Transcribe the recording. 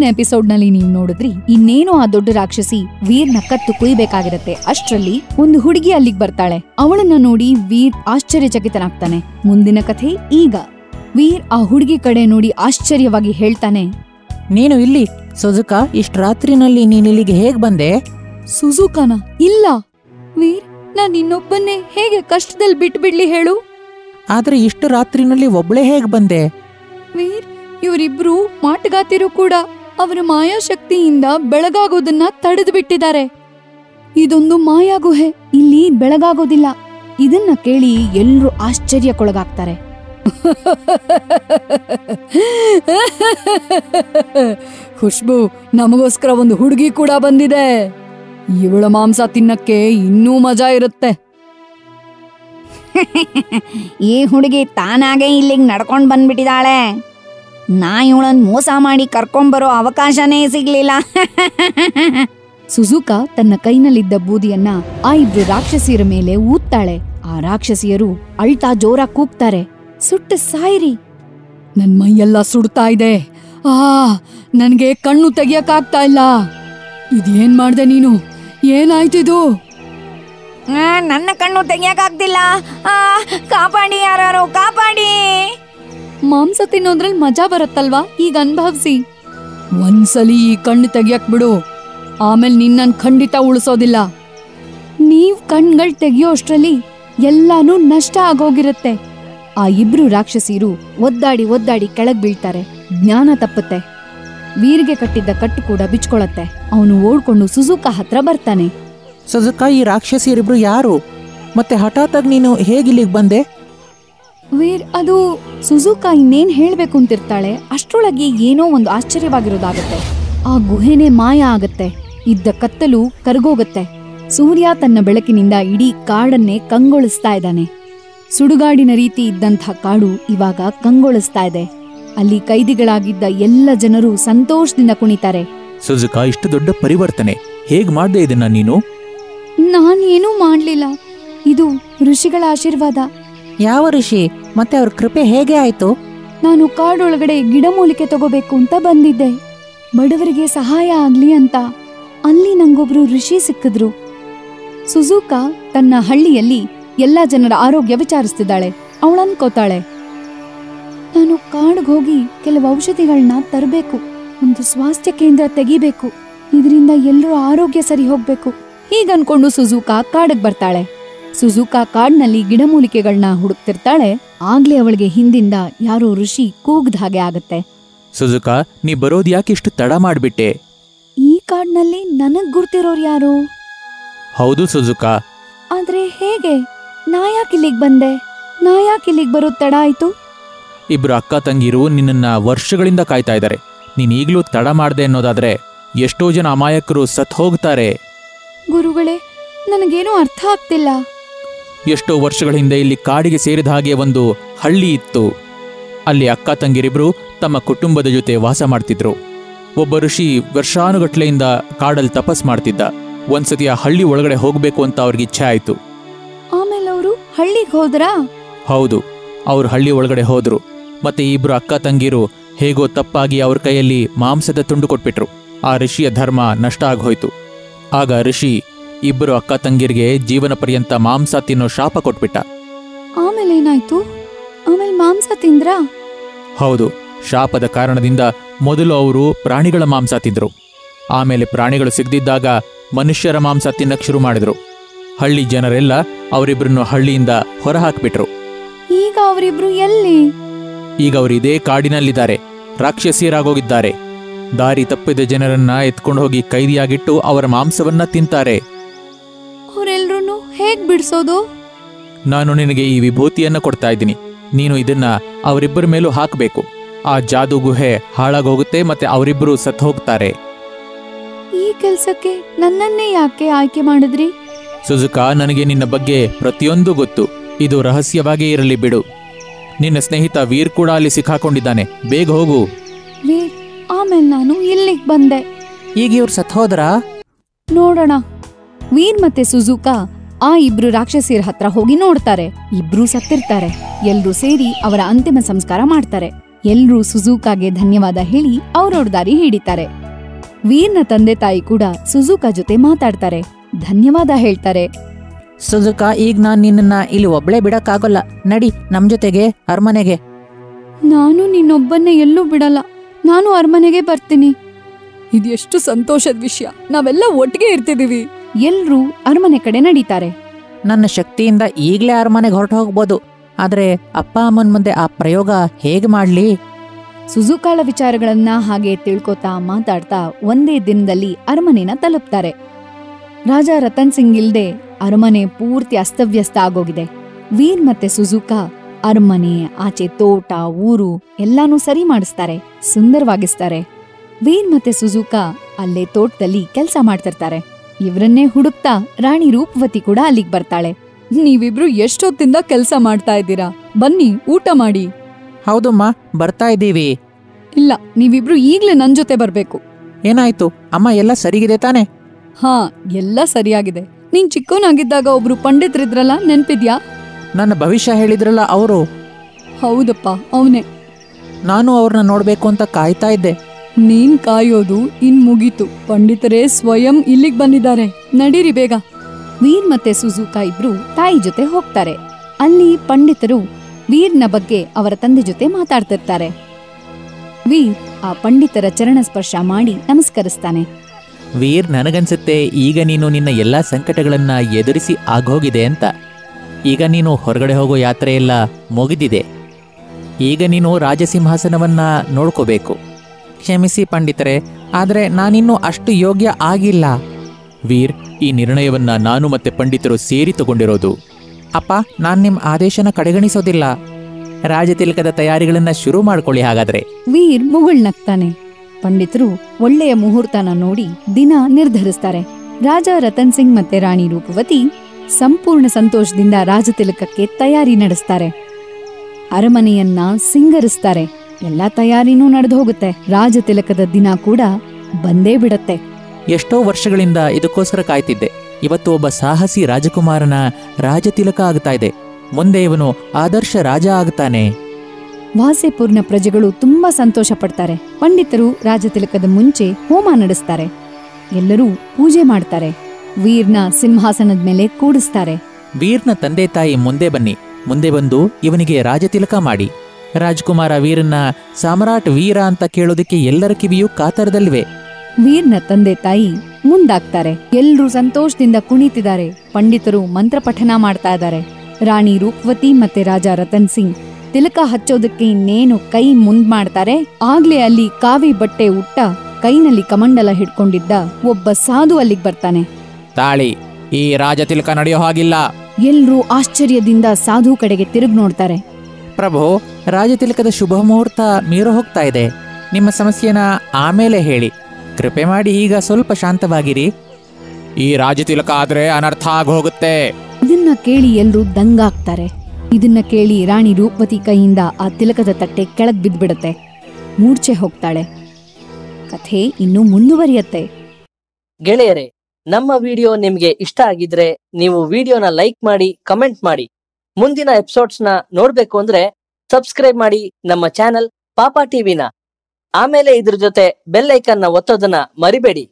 ಮುಂದಿನ ಎಪಿಸೋಡ್ ನಲ್ಲಿ ನೀವು ನೋಡಿದ್ರಿ ಇನ್ನೇನೋ ಆ ದೊಡ್ಡ ರಾಕ್ಷಸಿ ವೀರ್ನ ಕತ್ತು ಕುಯ್ಯಬೇಕಾಗಿರುತ್ತೆ। ಅಷ್ಟರಲ್ಲಿ ಒಂದು ಹುಡುಗಿ ಅಲ್ಲಿಗೆ ಬರ್ತಾಳೆ। ಅವಳನ್ನ ನೋಡಿ ವೀರ್ ಆಶ್ಚರ್ಯಚಕಿತನಾಗ್ತಾನೆ। ಮುಂದಿನ ಕಥೆ ಈಗ ವೀರ್ ಆ ಹುಡುಗಿ ಕಡೆ ನೋಡಿ ಆಶ್ಚರ್ಯವಾಗಿ ಹೇಳ್ತಾನೆ, ನೀನು ಇಲ್ಲಿ ಸುಜುಕಾ, ಇಷ್ಟು ರಾತ್ರಿನಲ್ಲಿ ನೀನು ಇಲ್ಲಿಗೆ ಹೇಗೆ ಬಂದೆ? ಸುಜುಕಾನ? ಇಲ್ಲ ವೀರ್, ನಾನು ಇನ್ನೊಬ್ಬನೇ ಹೇಗೆ ಕಷ್ಟದಲ್ಲಿ ಬಿಟ್ಬಿಡ್ಲಿ ಹೇಳು? ಆದ್ರೆ ಇಷ್ಟು ರಾತ್ರಿನಲ್ಲಿ ಒಬ್ಳೆ ಹೇಗೆ ಬಂದೆ? ವೀರ್, ಇವರಿಬ್ರು ಮಾಟಗಾತಿರು ಕೂಡ ಅವರ ಮಾಯಾಶಕ್ತಿಯಿಂದ ಬೆಳಗಾಗೋದನ್ನ ತಡೆದು ಬಿಟ್ಟಿದ್ದಾರೆ। ಇದೊಂದು ಮಾಯಾ ಗುಹೆ, ಇಲ್ಲಿ ಬೆಳಗಾಗೋದಿಲ್ಲ। ಇದನ್ನ ಕೇಳಿ ಎಲ್ಲರೂ ಆಶ್ಚರ್ಯಕ್ಕೊಳಗಾಗ್ತಾರೆ। ಖುಷ್ಬು, ನಮಗೋಸ್ಕರ ಒಂದು ಹುಡುಗಿ ಕೂಡ ಬಂದಿದೆ। ಇವಳ ಮಾಂಸ ತಿನ್ನಕ್ಕೆ ಇನ್ನೂ ಮಜಾ ಇರುತ್ತೆ। ಈ ಹುಡುಗಿ ತಾನಾಗೆ ಇಲ್ಲಿಗೆ ನಡ್ಕೊಂಡು ಬಂದ್ಬಿಟ್ಟಿದ್ದಾಳೆ, ನಾ ಇವಳನ್ನು ಮೋಸ ಮಾಡಿ ಕರ್ಕೊಂಡ್ಬರೋ ಅವಕಾಶನೇ ಸಿಗ್ಲಿಲ್ಲ। ಸುಜುಕಾ ತನ್ನ ಕೈನಲ್ಲಿದ್ದ ಬೂದಿಯನ್ನ ಆ ಇಬ್ರು ರಾಕ್ಷಸಿಯರ ಮೇಲೆ ಊದ್ತಾಳೆ। ಆ ರಾಕ್ಷಸಿಯರು ಅಳ್ತಾ ಜೋರಾಗಿ ಕೂಗ್ತಾರೆ, ಸುಟ್ಟು ಸಾಯಿರಿ, ನನ್ ಮೈಯೆಲ್ಲ ಸುಡ್ತಾ ಇದೆ, ಆ ನನ್ಗೆ ಕಣ್ಣು ತೆಗಿಯಕ್ಕಾಗ್ತಾ ಇಲ್ಲ, ಇದೇನ್ ಮಾಡ್ದೆ ನೀನು, ಏನಾಯ್ತಿದು? ನನ್ನ ಕಣ್ಣು ತೆಗಿಯಕ್ಕಾಗ್ತಿಲ್ಲ, ಕಾಪಾಡಿ, ಯಾರು ಕಾಪಾಡಿ! ಮಾಂಸ ತಿನ್ನೋದ್ರಲ್ಲಿ ಮಜಾ ಬರುತ್ತಲ್ವಾ, ಈಗ ಅನುಭವಿಸಿ, ಒಂದ್ಸಲಿ ಈ ಕಣ್ಣು ತೆಗಿಯಕ್ ಬಿಡು, ಆಮೇಲೆ ನಿನ್ನನ್ ಖಂಡಿತ ಉಳಿಸೋದಿಲ್ಲ। ನೀವ್ ಕಣ್ಗಳ್ ತೆಗಿಯೋ ಅಷ್ಟ್ರಲ್ಲಿ ಎಲ್ಲಾನು ನಷ್ಟ ಆಗೋಗಿರುತ್ತೆ। ಆ ಇಬ್ರು ರಾಕ್ಷಸೀರು ಒದ್ದಾಡಿ ಒದ್ದಾಡಿ ಕೆಳಗ್ ಬೀಳ್ತಾರೆ, ಜ್ಞಾನ ತಪ್ಪುತ್ತೆ, ವೀರ್ಗೆ ಕಟ್ಟಿದ್ದ ಕಟ್ಟು ಕೂಡ ಬಿಚ್ಕೊಳತ್ತೆ। ಅವನು ಓಡ್ಕೊಂಡು ಸುಜುಕಾ ಹತ್ರ ಬರ್ತಾನೆ। ಸುಜುಕಾ, ಈ ರಾಕ್ಷಸಿಯರಿಬ್ರು ಯಾರು, ಮತ್ತೆ ಹಠಾತ್ ಆಗಿ ನೀನು ಹೇಗಿಲ್ಲಿಗೆ ಬಂದೆ? ವೀರ್, ಅದು ಸುಜುಕಾ ಇನ್ನೇನ್ ಹೇಳ್ಬೇಕು ಅಂತಿರ್ತಾಳೆ, ಅಷ್ಟ್ರೊಳಗೆ ಏನೋ ಒಂದು ಆಶ್ಚರ್ಯವಾಗಿರೋದಾಗತ್ತೆ। ಆ ಗುಹೆನೇ ಮಾಯ ಆಗತ್ತೆ, ಇದ್ದ ಕತ್ತಲು ಕರಗೋಗತ್ತೆ, ಸೂರ್ಯ ತನ್ನ ಬೆಳಕಿನಿಂದ ಇಡೀ ಕಾಡನ್ನೇ ಕಂಗೊಳಿಸ್ತಾ ಇದ್ದಾನೆ। ಸುಡುಗಾಡಿನ ರೀತಿ ಇದ್ದಂಥ ಕಾಡು ಇವಾಗ ಕಂಗೊಳಿಸ್ತಾ ಇದೆ। ಅಲ್ಲಿ ಕೈದಿಗಳಾಗಿದ್ದ ಎಲ್ಲ ಜನರು ಸಂತೋಷದಿಂದ ಕುಣಿತಾರೆ। ಸುಜುಕಾ, ಇಷ್ಟು ದೊಡ್ಡ ಪರಿವರ್ತನೆ ಹೇಗ್ ಮಾಡ್ದೆ ಇದನ್ನ ನೀನು? ನಾನೇನೂ ಮಾಡ್ಲಿಲ್ಲ, ಇದು ಋಷಿಗಳ ಆಶೀರ್ವಾದ। ಯಾವ ಋಷಿ, ಮತ್ತೆ ಅವ್ರ ಕೃಪೆ ಹೇಗೆ ಆಯ್ತು? ನಾನು ಕಾಡೊಳಗಡೆ ಗಿಡಮೂಲಿಕೆ ತಗೋಬೇಕು ಅಂತ ಬಂದಿದ್ದೆ, ಬಡವರಿಗೆ ಸಹಾಯ ಆಗ್ಲಿ ಅಂತ, ಅಲ್ಲಿ ನಂಗೊಬ್ರು ಋಷಿ ಸಿಕ್ಕಿದ್ರು। ಸುಜುಕಾ ತನ್ನ ಹಳ್ಳಿಯಲ್ಲಿ ಎಲ್ಲಾ ಜನರ ಆರೋಗ್ಯ ವಿಚಾರಿಸ್ತಿದ್ದಾಳೆ। ಅವಳು ಅನ್ಕೋತಾಳೆ, ನಾನು ಕಾಡಿಗೆ ಹೋಗಿ ಕೆಲವು ಔಷಧಿಗಳನ್ನ ತರಬೇಕು, ಒಂದು ಸ್ವಾಸ್ಥ್ಯ ಕೇಂದ್ರ ತೆಗಿಬೇಕು, ಇದರಿಂದ ಎಲ್ಲರೂ ಆರೋಗ್ಯ ಸರಿ ಹೋಗ್ಬೇಕು, ಹೀಗನ್ಕೊಂಡು ಸುಜುಕಾ ಕಾಡಿಗೆ ಬರ್ತಾಳೆ। ಸುಜುಕಾ ಕಾಡಿನಲ್ಲಿ ಗಿಡಮೂಲಿಕೆಗಳನ್ನ ಹುಡುಕ್ತಿರ್ತಾಳೆ, ಆಗ್ಲೇ ಅವಳಿಗೆ ಹಿಂದಿಂದ ಯಾರೋ ಋಷಿ ಕೂಗದ ಹಾಗೆ ಆಗತ್ತೆ। ಸುಜುಕಾ, ನೀ ಬರೋದ್ ಯಾಕೆ ಇಷ್ಟು ತಡ ಮಾಡ್ಬಿಟ್ಟೆ? ಈ ಕಾಡಿನಲ್ಲಿ ನನಗ್ ಗುರ್ತಿರೋರು ಯಾರು? ಹೌದು ಸುಜುಕಾ, ಆದ್ರೆ ಹೇಗೆ, ನಾ ಯಾಕಿಲ್ಲಿಗೆ ಬಂದೆ, ನಾ ಯಾಕಿಲ್ಲಿಗೆ ಬರೋದ್ ತಡ ಆಯ್ತು? ಇಬ್ರು ಅಕ್ಕ ತಂಗಿರು ನಿನ್ನ ವರ್ಷಗಳಿಂದ ಕಾಯ್ತಾ ಇದ್ದಾರೆ, ನೀನ್ ಈಗ್ಲೂ ತಡ ಮಾಡ್ದೆ ಅನ್ನೋದಾದ್ರೆ ಎಷ್ಟೋ ಜನ ಅಮಾಯಕರು ಸತ್ ಹೋಗ್ತಾರೆ। ಗುರುಗಳೇ, ನನಗೇನೂ ಅರ್ಥ ಆಗ್ತಿಲ್ಲ, ಎಷ್ಟೋ ವರ್ಷಗಳ ಹಿಂದೆ ಇಲ್ಲಿ ಕಾಡಿಗೆ ಸೇರಿದ ಹಾಗೆ ಒಂದು ಹಳ್ಳಿ ಇತ್ತು, ಅಲ್ಲಿ ಅಕ್ಕ ತಂಗಿರಿಬ್ರು ತಮ್ಮ ಕುಟುಂಬದ ಜೊತೆ ವಾಸ ಮಾಡ್ತಿದ್ರು। ಒಬ್ಬ ಋಷಿ ವರ್ಷಾನುಗಟ್ಲೆಯಿಂದ ಕಾಡಲ್ಲಿ ತಪಸ್ ಮಾಡ್ತಿದ್ದ। ಒಂದ್ಸತಿ ಆ ಹಳ್ಳಿ ಒಳಗಡೆ ಹೋಗ್ಬೇಕು ಅಂತ ಅವ್ರಿಗೆ ಇಚ್ಛೆ ಆಯ್ತು। ಆಮೇಲೆ ಅವರು ಹಳ್ಳಿಗೆ ಹೋದ್ರಾ? ಹೌದು, ಅವ್ರು ಹಳ್ಳಿ ಒಳಗಡೆ ಹೋದ್ರು, ಮತ್ತೆ ಇಬ್ರು ಅಕ್ಕ ತಂಗಿರು ಹೇಗೋ ತಪ್ಪಾಗಿ ಅವ್ರ ಕೈಯಲ್ಲಿ ಮಾಂಸದ ತುಂಡು ಕೊಟ್ಬಿಟ್ರು। ಆ ಋಷಿಯ ಧರ್ಮ ನಷ್ಟ ಆಗೋಯ್ತು। ಆಗ ಋಷಿ ಇಬ್ಬರು ಅಕ್ಕ ತಂಗಿರಿಗೆ ಜೀವನ ಪರ್ಯಂತ ಮಾಂಸ ತಿನ್ನೋ ಶಾಪ ಕೊಟ್ಬಿಟ್ಟ। ಆಮೇಲೆ ಏನಾಯ್ತು? ಆಮೇಲೆ ಮಾಂಸ ತಿಂದ್ರಾ? ಹೌದು, ಶಾಪದ ಕಾರಣದಿಂದ ಮೊದಲು ಅವರು ಪ್ರಾಣಿಗಳ ಮಾಂಸ ತಿಂದ್ರು, ಆಮೇಲೆ ಪ್ರಾಣಿಗಳು ಸಿಗದಿದ್ದಾಗ ಮನುಷ್ಯರ ಮಾಂಸ ತಿನ್ನಕ್ಕೆ ಶುರು ಮಾಡಿದ್ರು। ಹಳ್ಳಿ ಜನರೆಲ್ಲ ಅವರಿಬ್ರನ್ನು ಹಳ್ಳಿಯಿಂದ ಹೊರಹಾಕ್ಬಿಟ್ರು। ಈಗ ಅವರಿಬ್ರು ಎಲ್ಲಿ? ಈಗ ಅವರು ಇದೇ ಕಾಡಿನಲ್ಲಿದ್ದಾರೆ, ರಾಕ್ಷಸಿಯರಾಗೋಗಿದ್ದಾರೆ। ದಾರಿ ತಪ್ಪಿದ ಜನರನ್ನ ಎತ್ಕೊಂಡು ಹೋಗಿ ಕೈದಿಯಾಗಿಟ್ಟು ಅವರ ಮಾಂಸವನ್ನ ತಿಂತಾರೆ। ಅವರೆಲ್ಲರನ್ನೂ ಹೇಗ್ ಬಿಡಿಸೋದು? ನಾನು ನಿನಗೆ ಈ ವಿಭೂತಿಯನ್ನ ಕೊಡ್ತಾ ಇದ್ದೀನಿ, ನೀನು ಇದನ್ನ ಅವರಿಬ್ಬರ ಮೇಲೂ ಹಾಕಬೇಕು, ಆ ಜಾದು ಗುಹೆ ಹಾಳಾಗೋಗುತ್ತೆ, ಮತ್ತೆ ಅವರಿಬ್ರು ಸತ್ ಹೋಗ್ತಾರೆ। ಈ ಕೆಲಸಕ್ಕೆ ನನ್ನನ್ನೇ ಯಾಕೆ ಆಯ್ಕೆ ಮಾಡಿದ್ರಿ? ಸುಜುಕಾ, ನನಗೆ ನಿನ್ನ ಬಗ್ಗೆ ಪ್ರತಿಯೊಂದು ಗೊತ್ತು, ಇದು ರಹಸ್ಯವಾಗಿ ಇರಲಿ ಬಿಡು। ನಿನ್ನ ಸ್ನೇಹಿತ ವೀರ್ ಕೂಡ ಅಲ್ಲಿ ಸಿಕ್ಕಾಕೊಂಡಿದ್ದಾನೆ, ಬೇಗ ಹೋಗು। ವೀರ್, ಆಮೇಲೆ ನಾನು ಇಲ್ಲಿಗೆ ಬಂದೆ, ಈಗ ಇವ್ರು ಸತ್ ಹೋದ್ರಾ? ನೋಡೋಣ। ವೀರ್ ಮತ್ತೆ ಸುಜುಕಾ ಆ ಇಬ್ರು ರಾಕ್ಷಸಿಯರ ಹತ್ರ ಹೋಗಿ ನೋಡ್ತಾರೆ, ಇಬ್ರು ಸತ್ತಿರ್ತಾರೆ। ಎಲ್ರೂ ಸೇರಿ ಅವರ ಅಂತಿಮ ಸಂಸ್ಕಾರ ಮಾಡ್ತಾರೆ। ಎಲ್ಲರೂ ಸುಜುಕಾಗೆ ಧನ್ಯವಾದ ಹೇಳಿ ಅವರವರ ದಾರಿ ಹಿಡಿತಾರೆ। ವೀರ್ನ ತಂದೆ ತಾಯಿ ಕೂಡ ಸುಜುಕಾ ಜೊತೆ ಮಾತಾಡ್ತಾರೆ, ಧನ್ಯವಾದ ಹೇಳ್ತಾರೆ। ಸುಜುಕಾ, ಈಗ ನಾನು ನಿನ್ನನ್ನ ಇಲ್ಲಿ ಒಬ್ಳೆ ಬಿಡಕ್ಕಾಗಲ್ಲ, ನಡಿ ನಮ್ಮ ಜೊತೆಗೆ ಅರಮನೆಗೆ। ನಾನು ನಿನ್ನೊಬ್ಬನೇ ಎಲ್ಲೂ ಬಿಡಲ್ಲ, ನಾನು ಅರಮನೆಗೆ ಬರ್ತೀನಿ। ಇದು ಎಷ್ಟು ಸಂತೋಷದ ವಿಷಯ, ನಾವೆಲ್ಲ ಒಟ್ಟಿಗೆ ಇರ್ತಿದೀವಿ। ಎಲ್ಲರೂ ಅರಮನೆ ಕಡೆ ನಡೀತಾರೆ। ನನ್ನ ಶಕ್ತಿಯಿಂದ ಈಗಲೇ ಅರಮನೆಗೆ ಹೊರಟು ಹೋಗಬಹುದು, ಆದರೆ ಅಪ್ಪ ಅಮ್ಮನ ಮುಂದೆ ಆ ಪ್ರಯೋಗ ಹೇಗೆ ಮಾಡಲಿ? ಸುಜುಕಾಳ ವಿಚಾರಗಳನ್ನ ಹಾಗೆ ತಿಳ್ಕೊತಾ ಮಾತಾಡ್ತಾ ಒಂದೇ ದಿನದಲ್ಲಿ ಅರಮನೆನ ತಲುಪ್ತಾರೆ। ರಾಜ ರತನ್ ಸಿಂಗ್ ಇಲ್ದೆ ಅರಮನೆ ಪೂರ್ತಿ ಅಸ್ತವ್ಯಸ್ತ ಆಗೋಗಿದೆ। ವೀರ್ ಮತ್ತೆ ಸುಜುಕಾ ಅರಮನೆ ಆಚೆ ತೋಟ ಊರು ಎಲ್ಲಾನು ಸರಿ ಮಾಡಿಸ್ತಾರೆ, ಸುಂದರವಾಗಿಸ್ತಾರೆ। ವೀರ್ ಮತ್ತೆ ಸುಜುಕಾ ಅಲ್ಲೇ ತೋಟದಲ್ಲಿ ಕೆಲಸ ಮಾಡ್ತಿರ್ತಾರೆ। ಇವರನ್ನೇ ಹುಡುಕ್ತಾ ರಾಣಿ ರೂಪವತಿ ಕೂಡ ಅಲ್ಲಿಗೆ ಬರ್ತಾಳೆ। ನೀವಿಬ್ರು ಎಷ್ಟೊತ್ತಿಂದ ಕೆಲಸ ಮಾಡ್ತಾ ಇದ್ದೀರಾ, ಬನ್ನಿ ಊಟ ಮಾಡಿ। ಹೌದಮ್ಮ, ಬರ್ತಾ ಇದ್ದೀವಿ। ಇಲ್ಲ, ನೀವಿಬ್ರು ಈಗ್ಲೇ ನನ್ ಜೊತೆ ಬರ್ಬೇಕು। ಏನಾಯ್ತು ಅಮ್ಮ, ಎಲ್ಲ ಸರಿಗಿದೆ ತಾನೆ? ಹಾ, ಎಲ್ಲ ಸರಿಯಾಗಿದೆ। ನೀನ್ ಚಿಕ್ಕವನಾಗಿದ್ದಾಗ ಒಬ್ರು ಪಂಡಿತರಿದ್ರಲ್ಲ, ನೆನ್ಪಿದ್ಯಾ? ನನ್ನ ಭವಿಷ್ಯ ಹೇಳಿದ್ರಲ್ಲ ಅವರು? ಹೌದಪ್ಪ, ಅವನೇ। ನಾನು ಅವ್ರನ್ನ ನೋಡ್ಬೇಕು ಅಂತ ಕಾಯ್ತಾ ಇದ್ದೆ। ನೀನ್ ಕಾಯೋದು ಇನ್ ಮುಗೀತು, ಪಂಡಿತರೇ ಸ್ವಯಂ ಇಲ್ಲಿಗೆ ಬಂದಿದ್ದಾರೆ, ನಡೀರಿ ಬೇಗ। ವೀರ್ ಮತ್ತೆ ಸುಜುಕಾ ಇಬ್ರು ತಾಯಿ ಜೊತೆ ಹೋಗ್ತಾರೆ। ಅಲ್ಲಿ ಪಂಡಿತರು ವೀರ್ನ ಬಗ್ಗೆ ಅವರ ತಂದೆ ಜೊತೆ ಮಾತಾಡ್ತಿರ್ತಾರೆ। ವೀರ್ ಆ ಪಂಡಿತರ ಚರಣ ಸ್ಪರ್ಶ ಮಾಡಿ ನಮಸ್ಕರಿಸ್ತಾನೆ। ವೀರ್, ನನಗನ್ಸುತ್ತೆ ಈಗ ನೀನು ನಿನ್ನ ಎಲ್ಲ ಸಂಕಟಗಳನ್ನ ಎದುರಿಸಿ ಆಗೋಗಿದೆ ಅಂತ। ಈಗ ನೀನು ಹೊರಗಡೆ ಹೋಗೋ ಯಾತ್ರೆಯೆಲ್ಲ ಮುಗಿದಿದೆ, ಈಗ ನೀನು ರಾಜಸಿಂಹಾಸನವನ್ನ ನೋಡ್ಕೋಬೇಕು। ಕ್ಷಮಿಸಿ ಪಂಡಿತರೆ, ಆದರೆ ನಾನಿನ್ನೂ ಅಷ್ಟು ಯೋಗ್ಯ ಆಗಿಲ್ಲ। ವೀರ್, ಈ ನಿರ್ಣಯವನ್ನ ನಾನು ಮತ್ತೆ ಪಂಡಿತರು ಸೇರಿ ತಗೊಂಡಿರೋದು। ಅಪ್ಪ, ನಾನು ನಿಮ್ಮ ಆದೇಶನ ಕಡೆಗಣಿಸೋದಿಲ್ಲ, ರಾಜತಿಲಕದ ತಯಾರಿಗಳನ್ನ ಶುರು ಮಾಡ್ಕೊಳ್ಳಿ ಹಾಗಾದ್ರೆ। ವೀರ್ ಮುಗುಳ್ನಗ್ತಾನೆ। ಪಂಡಿತರು ಒಳ್ಳೆಯ ಮುಹೂರ್ತನ ನೋಡಿ ದಿನ ನಿರ್ಧರಿಸ್ತಾರೆ। ರಾಜ ರತನ್ ಸಿಂಗ್ ಮತ್ತೆ ರಾಣಿ ರೂಪವತಿ ಸಂಪೂರ್ಣ ಸಂತೋಷದಿಂದ ರಾಜತಿಲಕಕ್ಕೆ ತಯಾರಿ ನಡೆಸ್ತಾರೆ, ಅರಮನೆಯನ್ನ ಸಿಂಗರಿಸ್ತಾರೆ, ಎಲ್ಲಾ ತಯಾರಿನೂ ನಡೆದು ಹೋಗುತ್ತೆ। ರಾಜತಿಲಕದ ದಿನ ಕೂಡ ಬಂದೇ ಬಿಡತ್ತೆ। ಎಷ್ಟೋ ವರ್ಷಗಳಿಂದ ಇದಕ್ಕೋಸ್ಕರ ಕಾಯ್ತಿದ್ದೆ, ಇವತ್ತು ಒಬ್ಬ ಸಾಹಸಿ ರಾಜಕುಮಾರನ ರಾಜತಿಲಕ ಆಗ್ತಾ ಇದೆ, ಮುಂದೆ ಇವನು ಆದರ್ಶ ರಾಜ ಆಗ್ತಾನೆ। ವಾಸೆಪುರ್ನ ಪ್ರಜೆಗಳು ತುಂಬಾ ಸಂತೋಷ ಪಡ್ತಾರೆ। ಪಂಡಿತರು ರಾಜತಿಲಕದ ಮುಂಚೆ ಹೋಮ ನಡೆಸ್ತಾರೆ, ಎಲ್ಲರೂ ಪೂಜೆ ಮಾಡ್ತಾರೆ, ವೀರ್ನ ಸಿಂಹಾಸನದ ಮೇಲೆ ಕೂಡಿಸ್ತಾರೆ। ವೀರ್ನ ತಂದೆ ತಾಯಿ, ಮುಂದೆ ಬನ್ನಿ, ಮುಂದೆ ಬಂದು ಇವನಿಗೆ ರಾಜತಿಲಕ ಮಾಡಿ, ರಾಜಕುಮಾರ ವೀರನ್ನ ಸಾಮ್ರಾಟ್ ವೀರ ಅಂತ ಕೇಳೋದಕ್ಕೆ ಎಲ್ಲರ ಕಿವಿಯೂ ಕಾತರದಲ್ವೇ? ವೀರ್ನ ತಂದೆ ತಾಯಿ ಮುಂದಾಗ್ತಾರೆ, ಎಲ್ಲರೂ ಸಂತೋಷದಿಂದ ಕುಣಿತಿದ್ದಾರೆ, ಪಂಡಿತರು ಮಂತ್ರ ಪಠನ ಮಾಡ್ತಾ ಇದ್ದಾರೆ, ರಾಣಿ ರೂಪವತಿ ಮತ್ತೆ ರಾಜ ರತನ್ ಸಿಂಗ್ ತಿಲಕ ಹಚ್ಚೋದಕ್ಕೆ ಇನ್ನೇನು ಕೈ ಮುಂದ್ ಮಾಡ್ತಾರೆ, ಆಗ್ಲೇ ಅಲ್ಲಿ ಕಾವಿ ಬಟ್ಟೆ ಉಟ್ಟ ಕೈನಲ್ಲಿ ಕಮಂಡಲ ಹಿಡ್ಕೊಂಡಿದ್ದ ಒಬ್ಬ ಸಾಧು ಅಲ್ಲಿಗೆ ಬರ್ತಾನೆ। ತಾಳಿ, ಈ ರಾಜ ತಿಲಕ ನಡೆಯೋ ಹಾಗಿಲ್ಲ। ಎಲ್ರೂ ಆಶ್ಚರ್ಯದಿಂದ ಸಾಧು ಕಡೆಗೆ ತಿರುಗಿ ನೋಡ್ತಾರೆ। ಪ್ರಭು, ರಾಜತಿಲಕದ ಶುಭ ಮುಹೂರ್ತ ಮೀರು ಹೋಗ್ತಾ ಇದೆ, ನಿಮ್ಮ ಸಮಸ್ಯೆನ ಆಮೇಲೆ ಹೇಳಿ, ಕೃಪೆ ಮಾಡಿ ಈಗ ಸ್ವಲ್ಪ ಶಾಂತವಾಗಿರಿ, ಈ ರಾಜತಿಲಕ ಆದ್ರೆ ಅನರ್ಥ ಆಗೋಗುತ್ತೆ। ಇದನ್ನ ಕೇಳಿ ಎಲ್ಲರೂ ದಂಗಾಗ್ತಾರೆ। ಇದನ್ನ ಕೇಳಿ ರಾಣಿ ರೂಪವತಿ ಕೈಯಿಂದ ಆ ತಿಲಕದ ತಟ್ಟೆ ಕೆಳಗೆ ಬಿದ್ಬಿಡುತ್ತೆ, ಮೂರ್ಛೆ ಹೋಗ್ತಾಳೆ। ಕಥೆ ಇನ್ನೂ ಮುಂದುವರಿಯುತ್ತೆ। ಗೆಳೆಯರೇ, ನಮ್ಮ ವಿಡಿಯೋ ನಿಮ್ಗೆ ಇಷ್ಟ ಆಗಿದ್ರೆ ನೀವು ವಿಡಿಯೋನ ಲೈಕ್ ಮಾಡಿ, ಕಮೆಂಟ್ ಮಾಡಿ। ಮುಂದಿನ ಎಪಿಸೋಡ್ಸ್ನ ನೋಡ್ಬೇಕು ಅಂದ್ರೆ ಸಬ್ಸ್ಕ್ರೈಬ್ ಮಾಡಿ ನಮ್ಮ ಚಾನೆಲ್ ಪಾಪಾ ಟಿವಿನ। ಆಮೇಲೆ ಇದ್ರ ಜೊತೆ ಬೆಲ್ ಐಕನ್ನ ಒತ್ತೋದನ್ನ ಮರಿಬೇಡಿ।